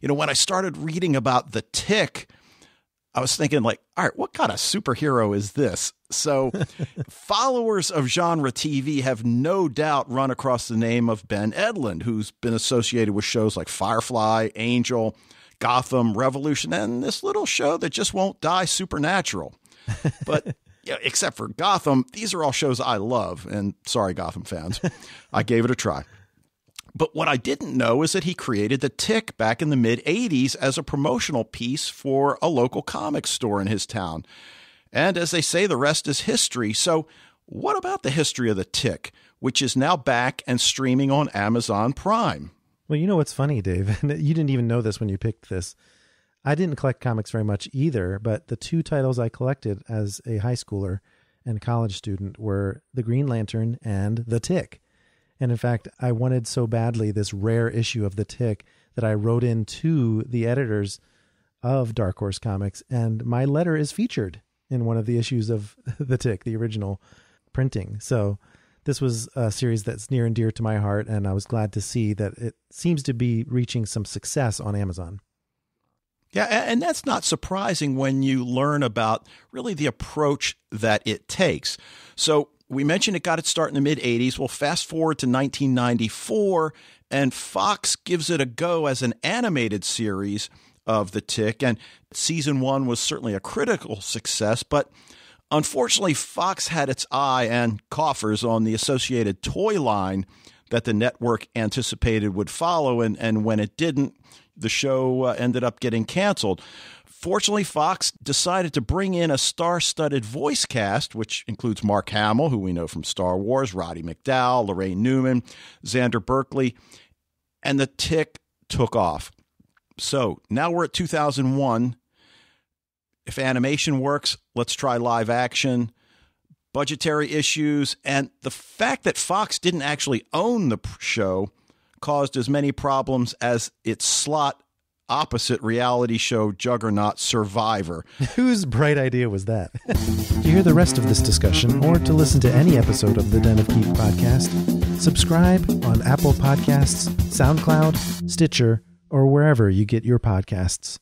you know, when I started reading about The Tick, I was thinking, like, all right, what kind of superhero is this? So followers of genre TV have no doubt run across the name of Ben Edlund, who's been associated with shows like Firefly, Angel, Gotham, Revolution, and this little show that just won't die, Supernatural. But yeah, except for Gotham, these are all shows I love. And sorry, Gotham fans, I gave it a try. But what I didn't know is that he created The Tick back in the mid-'80s as a promotional piece for a local comic store in his town. And as they say, the rest is history. So what about the history of The Tick, which is now back and streaming on Amazon Prime? Well, you know what's funny, Dave? You didn't even know this when you picked this. I didn't collect comics very much either, but the two titles I collected as a high schooler and college student were The Green Lantern and The Tick. And in fact, I wanted so badly this rare issue of The Tick that I wrote into the editors of Dark Horse Comics. And my letter is featured in one of the issues of The Tick, the original printing. So this was a series that's near and dear to my heart. And I was glad to see that it seems to be reaching some success on Amazon. Yeah, and that's not surprising when you learn about really the approach that it takes. So we mentioned it got its start in the mid-'80s. Well, fast forward to 1994, and Fox gives it a go as an animated series of The Tick. And season one was certainly a critical success, but unfortunately, Fox had its eye and coffers on the associated toy line that the network anticipated would follow. And when it didn't, the show ended up getting canceled. Fortunately, Fox decided to bring in a star-studded voice cast, which includes Mark Hamill, who we know from Star Wars, Roddy McDowell, Lorraine Newman, Xander Berkeley, and The Tick took off. So now we're at 2001. If animation works, let's try live action. Budgetary issues and the fact that Fox didn't actually own the show caused as many problems as its slot opposite reality show juggernaut Survivor. Whose bright idea was that? To hear the rest of this discussion or to listen to any episode of the Den of Geek podcast, subscribe on Apple Podcasts, SoundCloud, Stitcher, or wherever you get your podcasts.